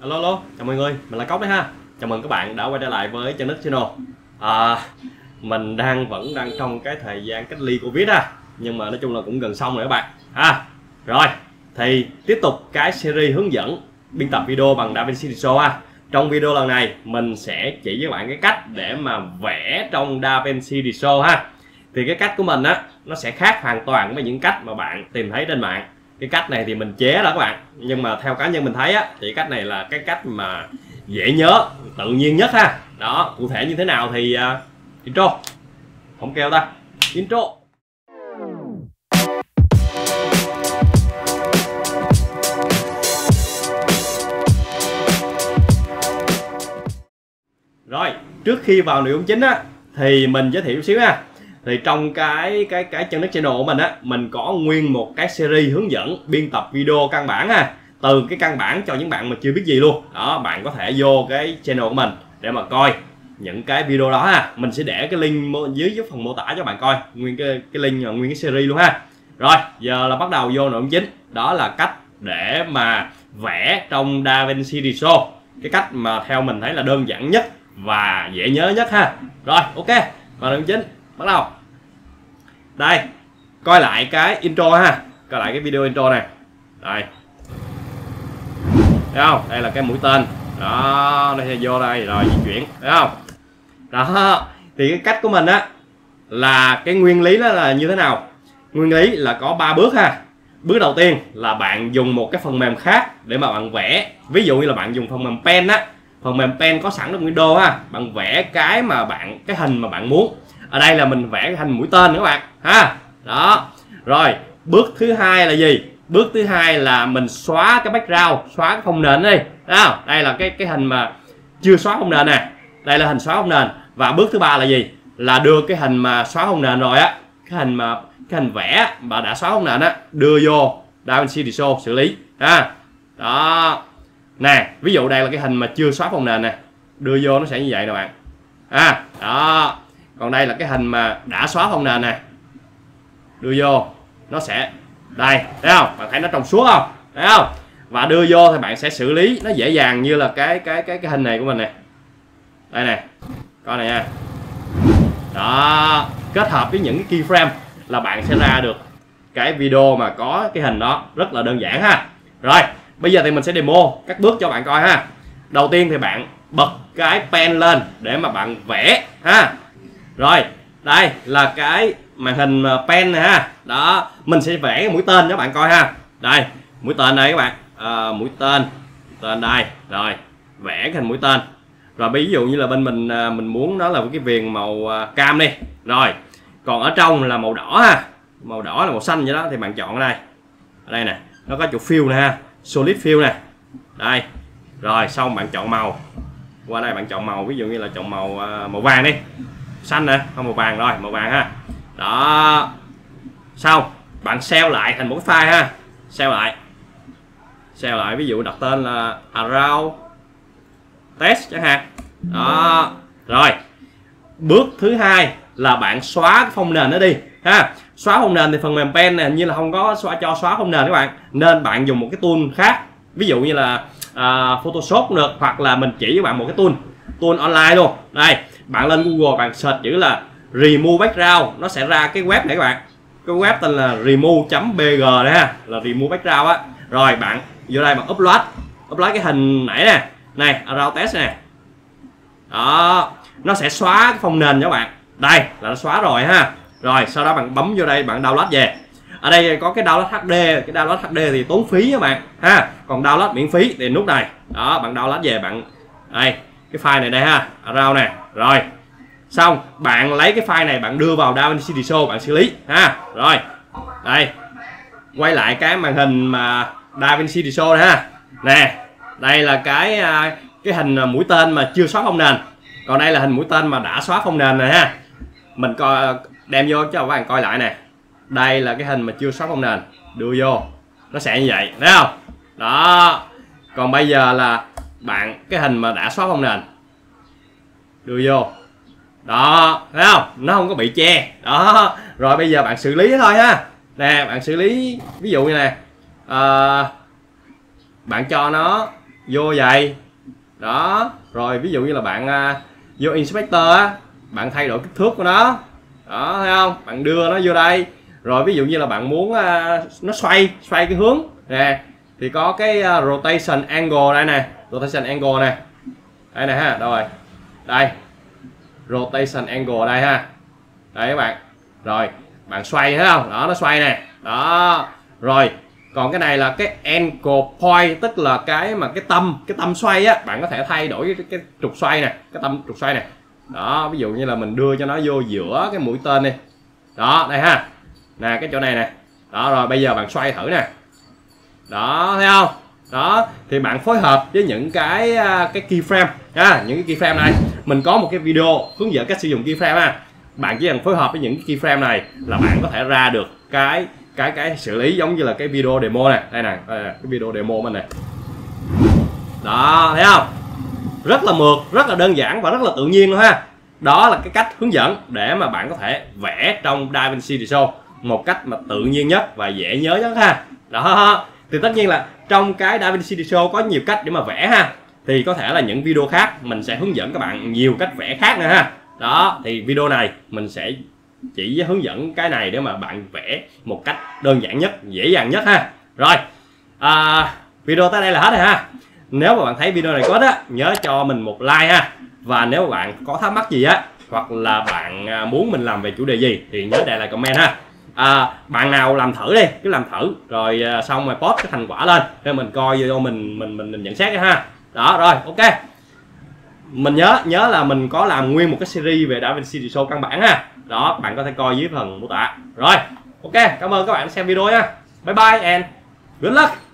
Alo, alo, chào mọi người, mình là Cóc đấy ha. Chào mừng các bạn đã quay trở lại với Channel Sino. Mình vẫn đang trong cái thời gian cách ly Covid ha. Nhưng mà nói chung là cũng gần xong rồi các bạn ha. Rồi, thì tiếp tục cái series hướng dẫn biên tập video bằng DaVinci Resolve ha. Trong video lần này mình sẽ chỉ với các bạn cái cách để mà vẽ trong DaVinci Resolve ha. Thì cái cách của mình á, nó sẽ khác hoàn toàn với những cách mà bạn tìm thấy trên mạng. Cái cách này thì mình chế đó các bạn, nhưng mà theo cá nhân mình thấy á, thì cách này là cái cách mà dễ nhớ, tự nhiên nhất ha. Đó, cụ thể như thế nào thì intro. Không kêu ta. Intro. Rồi, trước khi vào nội dung chính á thì mình giới thiệu chút xíu ha. Thì trong cái channel của mình á, mình có nguyên một cái series hướng dẫn biên tập video căn bản ha, từ cái căn bản cho những bạn mà chưa biết gì luôn đó. Bạn có thể vô cái channel của mình để mà coi những cái video đó ha. Mình sẽ để cái link dưới phần mô tả cho bạn coi nguyên cái link, nguyên cái series luôn ha. Rồi giờ là bắt đầu vô nội dung chính, đó là cách để mà vẽ trong DaVinci Resolve, cái cách mà theo mình thấy là đơn giản nhất và dễ nhớ nhất ha. Rồi ok, vào nội dung chính, bắt đầu. Đây, coi lại cái intro ha, coi lại cái video intro này. Đây, thấy không? Đây là cái mũi tên. Đó, nó sẽ vô đây rồi di chuyển, thấy không? Đó, thì cái cách của mình á là cái nguyên lý đó là như thế nào? Nguyên lý là có 3 bước ha. Bước đầu tiên là bạn dùng một cái phần mềm khác để mà bạn vẽ. Ví dụ như là bạn dùng phần mềm pen á, phần mềm pen có sẵn trong Windows ha. Bạn vẽ cái mà bạn, cái hình mà bạn muốn. Ở đây là mình vẽ thành mũi tên các bạn ha. Đó. Rồi, bước thứ hai là gì? Bước thứ hai là mình xóa cái background, xóa cái phông nền đi. Đó, đây là cái hình mà chưa xóa phông nền nè. Đây là hình xóa phông nền. Và bước thứ ba là gì? Là đưa cái hình mà xóa phông nền rồi á, cái hình mà cái hình vẽ mà đã xóa phông nền á, đưa vô DaVinci Resolve xử lý ha. Đó. Nè, ví dụ đây là cái hình mà chưa xóa phông nền nè. Đưa vô nó sẽ như vậy nè bạn. Ha, đó. Còn đây là cái hình mà đã xóa phông nền nè, đưa vô nó sẽ đây, thấy không? Bạn thấy nó trong suốt không, thấy không? Và đưa vô thì bạn sẽ xử lý nó dễ dàng như là cái hình này của mình nè. Đây nè, coi này nha. Đó, kết hợp với những cái keyframe là bạn sẽ ra được cái video mà có cái hình đó, rất là đơn giản ha. Rồi bây giờ thì mình sẽ demo các bước cho bạn coi ha. Đầu tiên thì bạn bật cái pen lên để mà bạn vẽ ha. Rồi, đây là cái màn hình pen này ha. Đó, mình sẽ vẽ cái mũi tên cho các bạn coi ha. Đây, mũi tên này các bạn. Mũi tên đây. Rồi, vẽ cái hình mũi tên. Rồi ví dụ như là bên mình muốn nó là cái viền màu cam đi. Rồi, còn ở trong là màu đỏ ha. Màu đỏ là màu xanh vậy đó, thì bạn chọn ở đây. Ở đây nè, nó có chỗ fill nè ha, solid fill nè. Đây. Rồi, xong bạn chọn màu. Qua đây bạn chọn màu, ví dụ như là chọn màu vàng đi. Xanh nè, không màu vàng, rồi màu vàng ha. Đó, xong bạn sell lại thành một cái file ha. Sell lại ví dụ đặt tên là around test chẳng hạn. Đó, rồi bước thứ hai là bạn xóa cái phông nền nó đi ha. Xóa phông nền thì phần mềm pen này hình như là không có cho xóa phông nền các bạn, nên bạn dùng một cái tool khác, ví dụ như là Photoshop cũng được, hoặc là mình chỉ với bạn một cái tool online luôn. Đây, bạn lên Google, bạn search chữ là remove background, nó sẽ ra cái web này các bạn. Cái web tên là remove.bg đấy ha, là remove background á. Rồi bạn vô đây bạn upload cái hình nãy nè, này around test nè. Đó, nó sẽ xóa cái phông nền cho các bạn. Đây là nó xóa rồi ha. Rồi sau đó bạn bấm vô đây bạn download về. Ở đây có cái download HD, cái download HD thì tốn phí các bạn ha. Còn download miễn phí thì nút này. Đó, bạn download về bạn đây. Cái file này đây ha, around nè. Rồi xong bạn lấy cái file này bạn đưa vào DaVinci Resolve bạn xử lý ha. Rồi đây, quay lại cái màn hình mà DaVinci Resolve ha. Nè, đây là cái hình mũi tên mà chưa xóa phông nền, còn đây là hình mũi tên mà đã xóa phông nền này ha. Mình coi đem vô cho các bạn coi lại nè. Đây là cái hình mà chưa xóa phông nền, đưa vô nó sẽ như vậy, thấy không? Đó, còn bây giờ là bạn cái hình mà đã xóa phông nền đưa vô. Đó, thấy không? Nó không có bị che. Đó, rồi bây giờ bạn xử lý thôi ha. Nè, bạn xử lý ví dụ như nè, bạn cho nó vô vậy đó. Rồi ví dụ như là bạn vô inspector á, bạn thay đổi kích thước của nó đó, thấy không, bạn đưa nó vô đây. Rồi ví dụ như là bạn muốn nó xoay cái hướng nè, thì có cái rotation angle đây nè, rotation angle nè, đây nè ha, rồi đây rotation angle đây ha, đấy các bạn. Rồi bạn xoay, thấy không, đó nó xoay nè đó. Rồi còn cái này là cái angle point, tức là cái mà cái tâm xoay á, bạn có thể thay đổi cái trục xoay nè, cái tâm trục xoay nè đó. Ví dụ như là mình đưa cho nó vô giữa cái mũi tên đi đó, đây ha, nè cái chỗ này nè đó. Rồi bây giờ bạn xoay thử nè đó, thấy không đó. Thì bạn phối hợp với những cái keyframe ha, những cái keyframe này mình có một cái video hướng dẫn cách sử dụng keyframe ha. Bạn chỉ cần phối hợp với những cái keyframe này là bạn có thể ra được cái xử lý giống như là cái video demo này, đây nè, cái video demo mình nè đó, thấy không, rất là mượt, rất là đơn giản và rất là tự nhiên luôn ha. Đó là cái cách hướng dẫn để mà bạn có thể vẽ trong DaVinci Resolve một cách mà tự nhiên nhất và dễ nhớ nhất ha. Đó thì tất nhiên là trong cái DaVinci Resolve có nhiều cách để mà vẽ ha, thì có thể là những video khác mình sẽ hướng dẫn các bạn nhiều cách vẽ khác nữa ha. Đó thì video này mình sẽ chỉ hướng dẫn cái này để mà bạn vẽ một cách đơn giản nhất, dễ dàng nhất ha. Rồi video tới đây là hết rồi ha. Nếu mà bạn thấy video này có ích á, nhớ cho mình một like ha. Và nếu mà bạn có thắc mắc gì á, hoặc là bạn muốn mình làm về chủ đề gì thì nhớ để lại comment ha. Bạn nào làm thử đi, cứ làm thử rồi xong rồi post cái thành quả lên để mình coi video mình nhận xét ha. Đó rồi, ok. Mình nhớ là mình có làm nguyên một cái series về DaVinci Resolve căn bản ha. Đó, bạn có thể coi dưới phần mô tả. Rồi, ok, cảm ơn các bạn đã xem video nha. Bye bye and good luck.